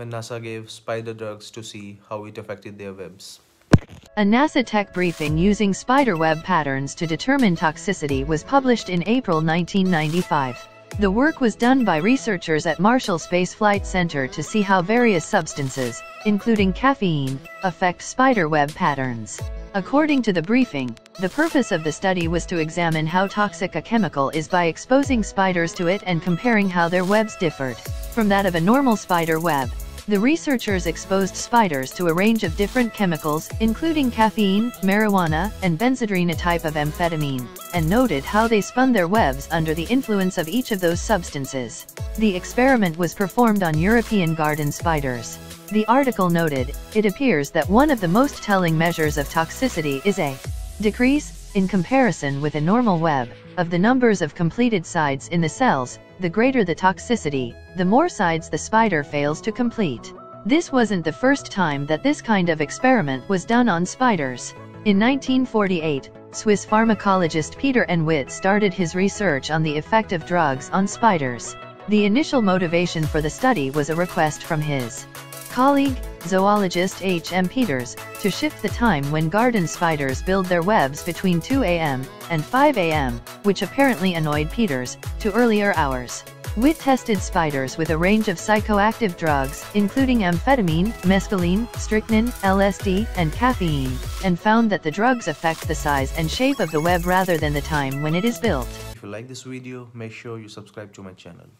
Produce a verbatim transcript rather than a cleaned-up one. when NASA gave spider drugs to see how it affected their webs. A NASA tech briefing using spider web patterns to determine toxicity was published in April nineteen ninety-five. The work was done by researchers at Marshall Space Flight Center to see how various substances, including caffeine, affect spider web patterns. According to the briefing, the purpose of the study was to examine how toxic a chemical is by exposing spiders to it and comparing how their webs differed from that of a normal spider web. The researchers exposed spiders to a range of different chemicals, including caffeine, marijuana, and benzodrine, a type of amphetamine, and noted how they spun their webs under the influence of each of those substances. The experiment was performed on European garden spiders. The article noted, "It appears that one of the most telling measures of toxicity is a decrease, in comparison with a normal web, of the numbers of completed sides in the cells. The greater the toxicity, the more sides the spider fails to complete." This wasn't the first time that this kind of experiment was done on spiders. In nineteen forty-eight, Swiss pharmacologist Peter N. Witt started his research on the effect of drugs on spiders. The initial motivation for the study was a request from his colleague, zoologist H M Peters, to shift the time when garden spiders build their webs between two A M and five A M, which apparently annoyed Peters, to earlier hours. Witt tested spiders with a range of psychoactive drugs, including amphetamine, mescaline, strychnine, L S D, and caffeine, and found that the drugs affect the size and shape of the web rather than the time when it is built. If you like this video, make sure you subscribe to my channel.